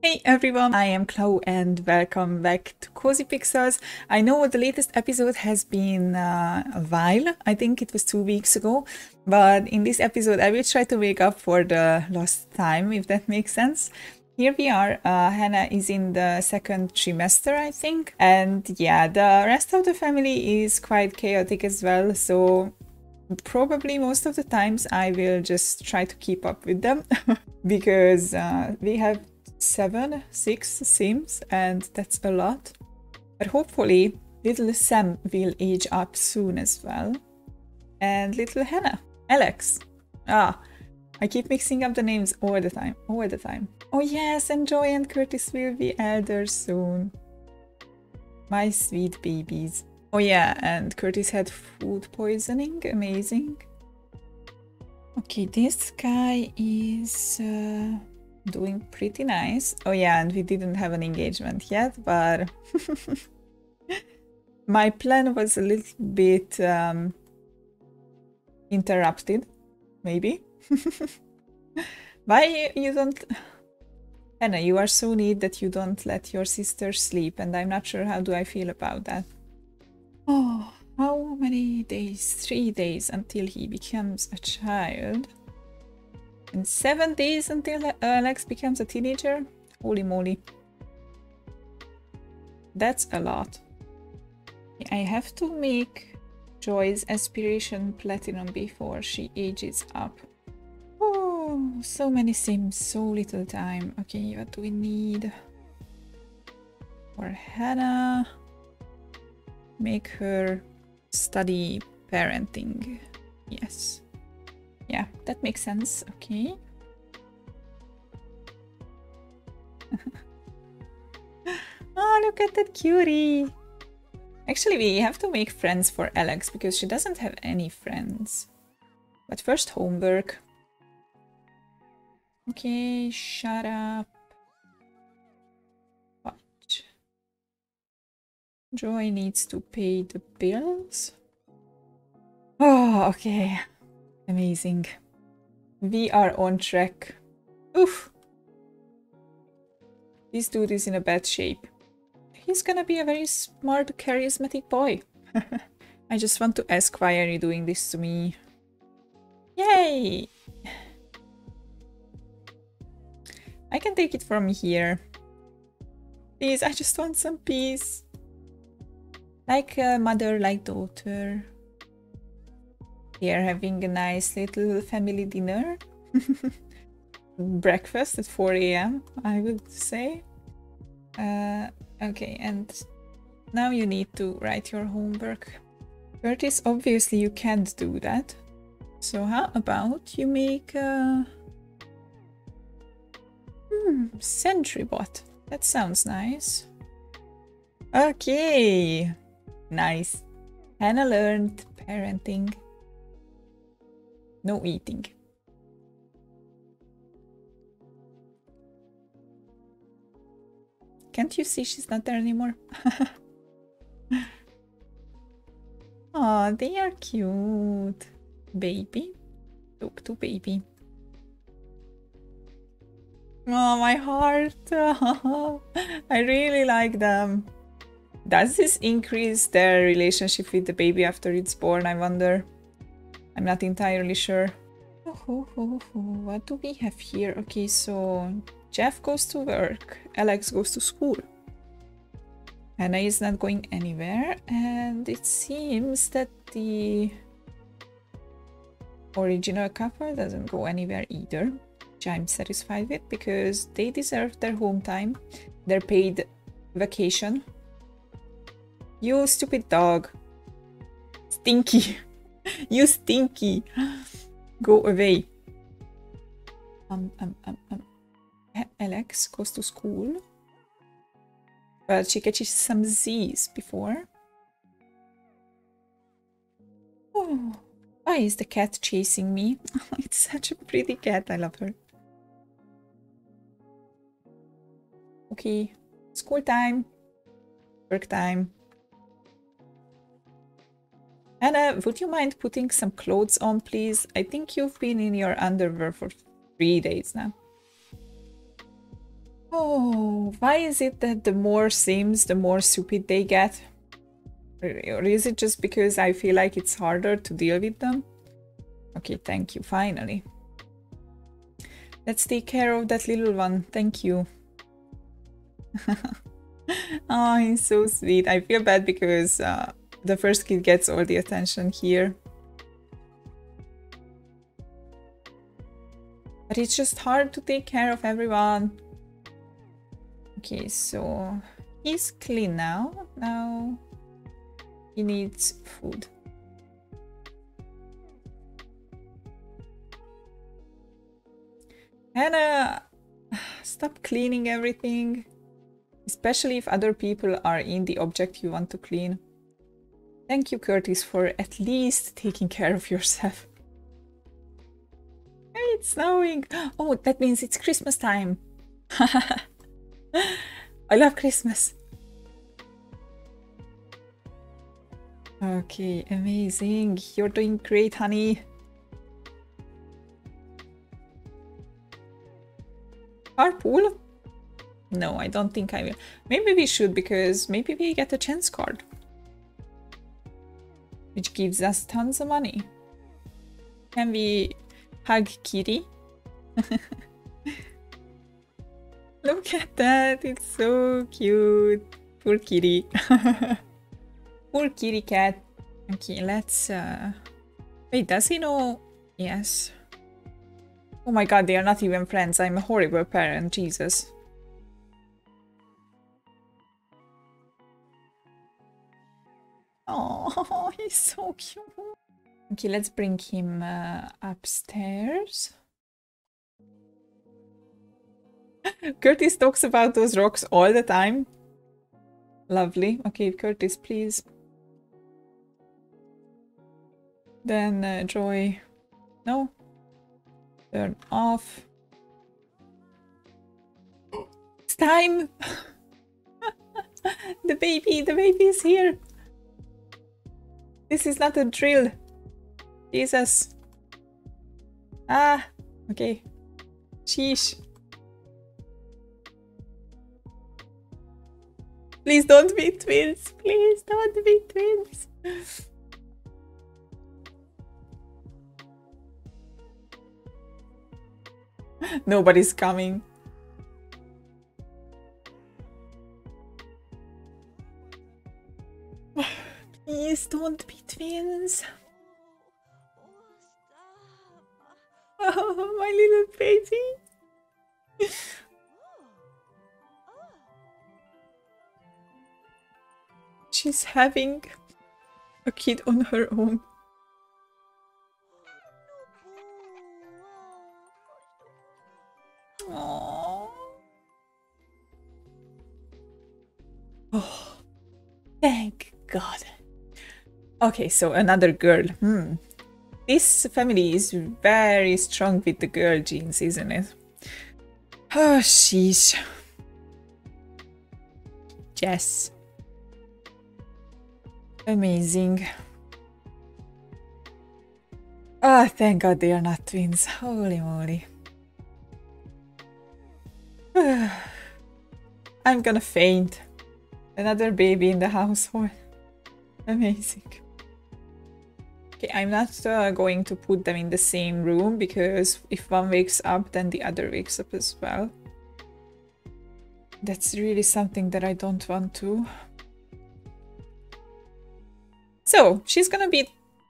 Hey everyone, I am Chloe and welcome back to Cozy Pixels. I know the latest episode has been a while. I think it was 2 weeks ago, but in this episode I will try to make up for the lost time, if that makes sense. Here we are. Hannah is in the second trimester, I think, and yeah, the rest of the family is quite chaotic as well, so probably most of the times I will just try to keep up with them because we have six Sims and that's a lot. But hopefully little Sam will age up soon as well, and little Hannah, Alex. I keep mixing up the names all the time. Oh yes, and Joy and Curtis will be elders soon, my sweet babies. Oh yeah, and Curtis had food poisoning, amazing. Okay, this guy is doing pretty nice. Oh yeah, and we didn't have an engagement yet, but my plan was a little bit interrupted, maybe. Why you don't... Hannah, you are so neat that you don't let your sister sleep, and I'm not sure how do I feel about that. Oh, how many days? 3 days until he becomes a child. And 7 days until Alex becomes a teenager? Holy moly. That's a lot. I have to make Joy's aspiration platinum before she ages up. Oh, so many Sims, so little time. Okay, what do we need? For Hannah, make her study parenting. Yes. Yeah, that makes sense. Okay. Oh, look at that cutie. Actually, we have to make friends for Alex because she doesn't have any friends. But first, homework. Okay, shut up. Watch. Joy needs to pay the bills. Oh, okay. Amazing. We are on track. Oof. This dude is in a bad shape. He's gonna be a very smart, charismatic boy. I just want to ask, why are you doing this to me? Yay! I can take it from here. Please, I just want some peace. Like a mother, like daughter. We are having a nice little family dinner. Breakfast at 4 AM, I would say. Okay, and now you need to write your homework. Curtis, obviously you can't do that. So how about you make a... sentry bot. That sounds nice. Okay, nice. Hannah learned parenting. No eating. Can't you see she's not there anymore? Oh, they are cute. Baby. Look to baby. Oh, my heart. I really like them. Does this increase their relationship with the baby after it's born, I wonder? I'm not entirely sure. What do we have here? Okay, so Jeff goes to work, Alex goes to school. Hannah is not going anywhere, and it seems that the original couple doesn't go anywhere either, which I'm satisfied with because they deserve their home time, their paid vacation. You stupid dog. Stinky. You stinky! Go away. Alex goes to school, but she catches some Z's before. Oh, why is the cat chasing me? It's such a pretty cat. I love her. Okay, school time, work time. Hannah, would you mind putting some clothes on, please? I think you've been in your underwear for 3 days now. Oh, why is it that the more Sims, the more stupid they get? Or is it just because I feel like it's harder to deal with them? Okay, thank you, finally. Let's take care of that little one, thank you. Oh, he's so sweet. I feel bad because the first kid gets all the attention here. But it's just hard to take care of everyone. Okay, so he's clean now. Now he needs food. Hannah, stop cleaning everything. Especially if other people are in the object you want to clean. Thank you, Curtis, for at least taking care of yourself. Hey, it's snowing. Oh, that means it's Christmas time. I love Christmas. Okay, amazing. You're doing great, honey. Carpool? No, I don't think I will. Maybe we should, because maybe we get a chance card, which gives us tons of money. Can we hug Kitty? Look at that, it's so cute. Poor kitty. Poor kitty cat. Okay, let's... Wait, does he know? Yes. Oh my god, they are not even friends. I'm a horrible parent, Jesus. Oh, he's so cute. Okay, let's bring him upstairs. Curtis talks about those rocks all the time. Lovely. Okay, Curtis, please. Then Joy. No. Turn off. It's time. The baby is here. This is not a drill. Jesus. Ah, okay. Sheesh. Please don't be twins. Please don't be twins. Nobody's coming. Please don't be twins. Oh, my little baby. She's having a kid on her own. Aww. Oh, thank God. Okay, so another girl. This family is very strong with the girl genes, isn't it? Oh, sheesh. Yes. Amazing. Ah, oh, thank God they are not twins. Holy moly. I'm gonna faint. Another baby in the household. Amazing. Okay, I'm not going to put them in the same room, because if one wakes up, then the other wakes up as well. That's really something that I don't want to. So she's gonna be,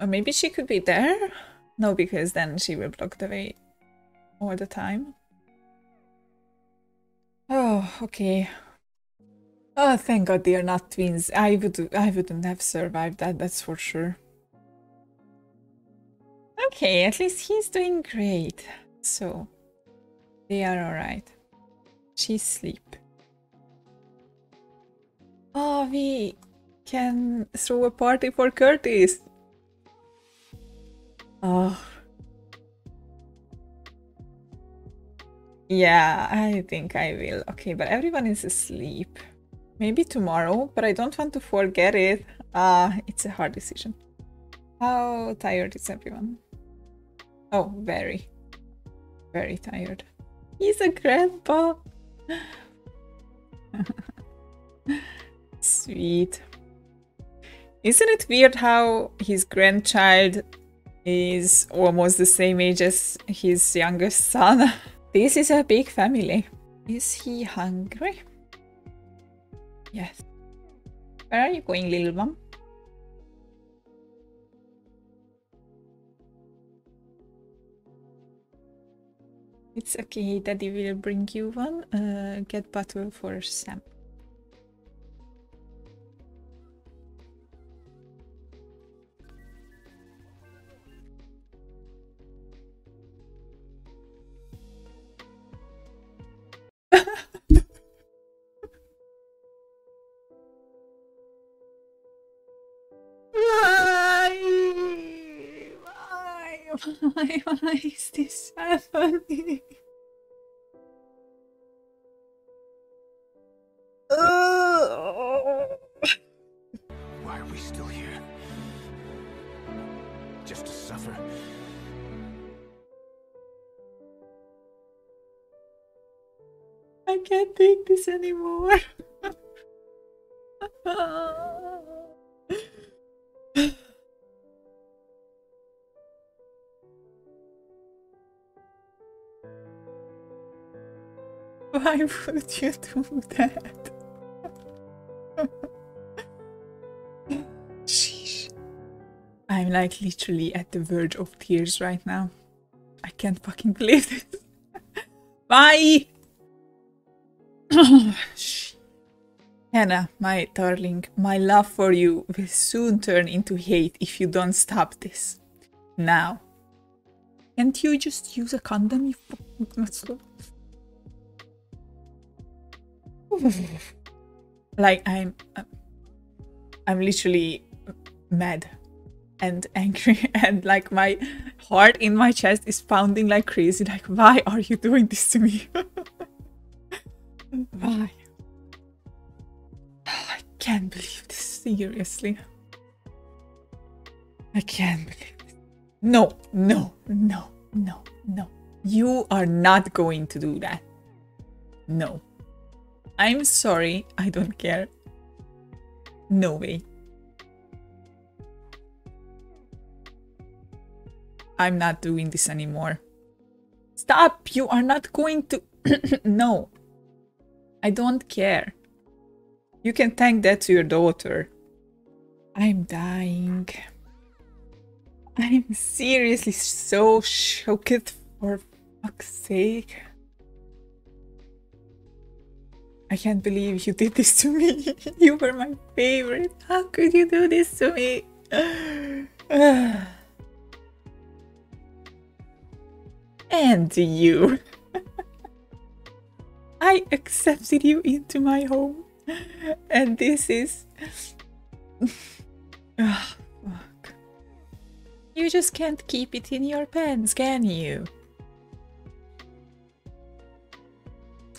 or maybe she could be there. No, because then she will block the way all the time. Oh, okay. Oh, thank God they are not twins. I wouldn't have survived that. That's for sure. Okay, at least he's doing great. So they are all right. She's asleep. Oh, we can throw a party for Curtis. Oh. Yeah, I think I will. Okay, but everyone is asleep. Maybe tomorrow, but I don't want to forget it. It's a hard decision. How tired is everyone? Oh, very, very tired. He's a grandpa. Sweet. Isn't it weird how his grandchild is almost the same age as his youngest son? This is a big family. Is he hungry? Yes. Where are you going, little mom? It's okay, daddy will bring you one. Get butter for Sam. Why is this happening? Why are we still here? Just to suffer. I can't take this anymore. Why would you do that? Sheesh. I'm like literally at the verge of tears right now. I can't fucking believe this. Bye! Hannah, my darling, my love for you will soon turn into hate if you don't stop this. Now. Can't you just use a condom, you fucking nutslow? Like I'm literally mad and angry, and like my heart in my chest is pounding like crazy. Like, why are you doing this to me? Why? I can't believe this. Seriously, I can't believe this. No, no, no, no, no. You are not going to do that. No. I'm sorry, I don't care. No way. I'm not doing this anymore. Stop! You are not going to... No. I don't care. You can thank that to your daughter. I'm dying. I'm seriously so shocked, for fuck's sake. I can't believe you did this to me. You were my favorite. How could you do this to me? And you. I accepted you into my home. And this is... Oh, fuck. You just can't keep it in your pants, can you?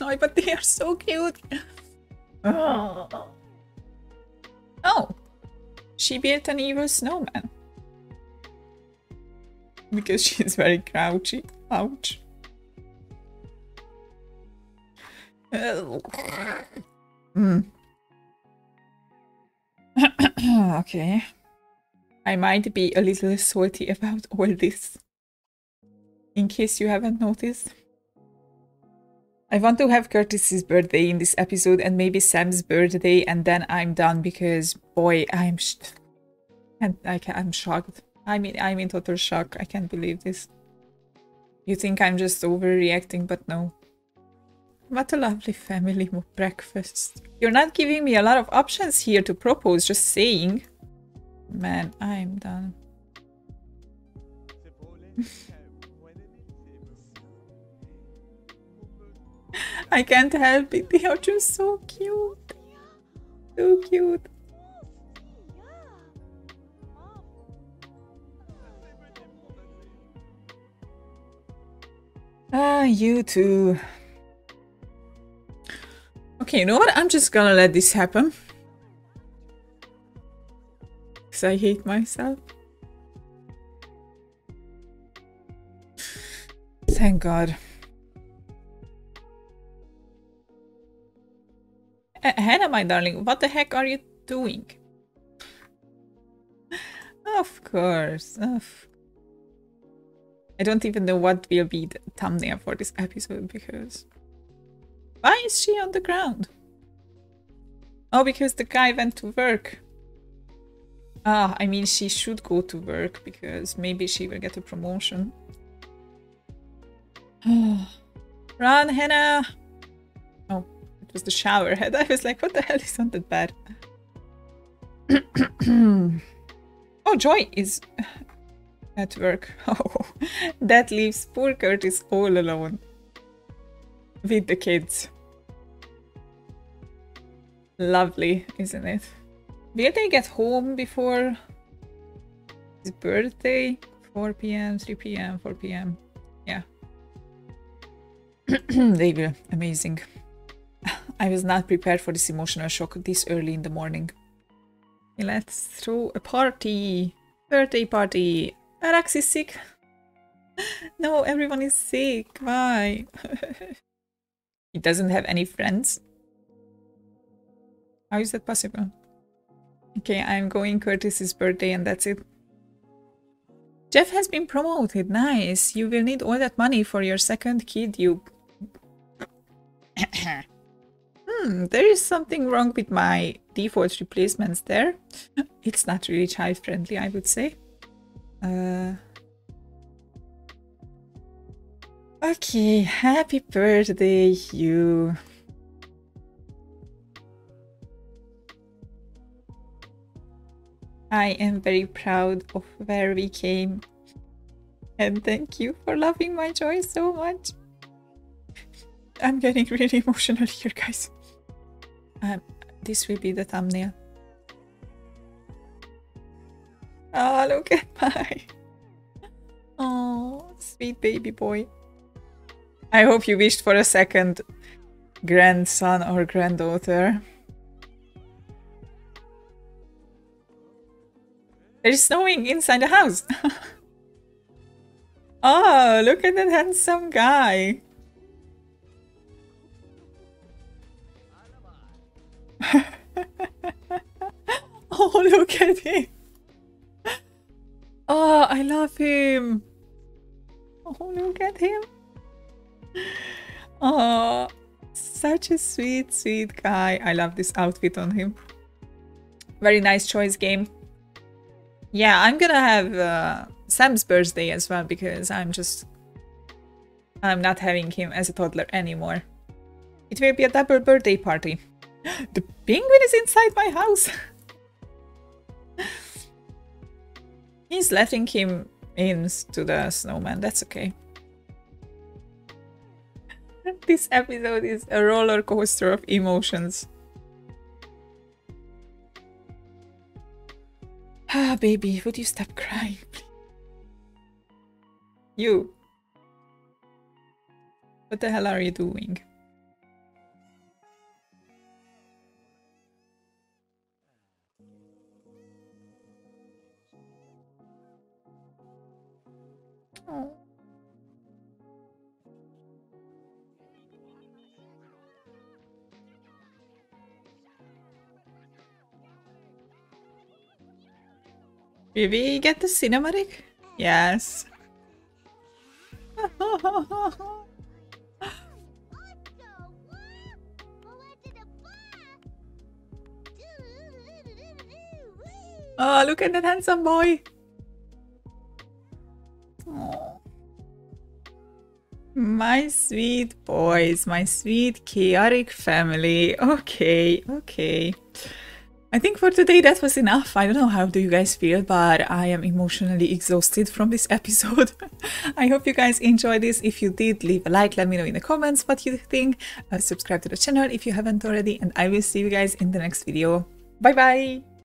No, but they are so cute. Oh. Oh, she built an evil snowman because she's very grouchy. Ouch. Mm. Okay, I might be a little salty about all this, in case you haven't noticed. I want to have Curtis's birthday in this episode and maybe Sam's birthday, and then I'm done because, boy, I'm shocked. I'm in total shock. I can't believe this. You think I'm just overreacting, but no. What a lovely family breakfast. You're not giving me a lot of options here to propose, just saying. Man, I'm done. I can't help it. They are just so cute. So cute. Ah, you too. Okay, you know what? I'm just gonna let this happen. Because I hate myself. Thank God. Hannah, my darling, what the heck are you doing? Of course. I don't even know what will be the thumbnail for this episode, because... Why is she on the ground? Oh, because the guy went to work. Ah, I mean, she should go to work, because maybe she will get a promotion. Run, Hannah! Oh, it was the shower head. I was like, what the hell is on that bed? Oh, Joy is at work. Oh, that leaves poor Curtis all alone with the kids. Lovely, isn't it? Will they get home before his birthday? 4 p.m., 3 p.m., 4 p.m. Yeah. They will. Amazing. I was not prepared for this emotional shock this early in the morning. Let's throw a party. Birthday party. Arax is sick. No, everyone is sick. Why? He doesn't have any friends. How is that possible? Okay, I'm going Curtis's birthday and that's it. Jeff has been promoted. Nice. You will need all that money for your second kid, you... there is something wrong with my default replacements there. It's not really child-friendly, I would say. Okay, happy birthday, you. I am very proud of where we came. And thank you for loving my Joy so much. I'm getting really emotional here, guys. This will be the thumbnail. Oh, look at my... Oh, sweet baby boy. I hope you wished for a second grandson or granddaughter. It's snowing inside the house. Oh, look at that handsome guy. Oh, look at him. Oh, I love him. Oh, look at him. Oh, such a sweet, sweet guy. I love this outfit on him. Very nice choice, game. Yeah, I'm gonna have Sam's birthday as well, because I'm not having him as a toddler anymore. It will be a double birthday party. The penguin is inside my house! He's letting him in to the snowman, that's okay. This episode is a roller coaster of emotions. Ah, baby, would you stop crying, please? You. What the hell are you doing? Oh. Did we get the cinematic? Yes. Oh, look at that handsome boy. Oh. My sweet boys, my sweet chaotic family. Okay, okay. I think for today that was enough. I don't know how do you guys feel, but I am emotionally exhausted from this episode. I hope you guys enjoyed this. If you did, leave a like, let me know in the comments what you think. Subscribe to the channel if you haven't already, and I will see you guys in the next video. Bye bye!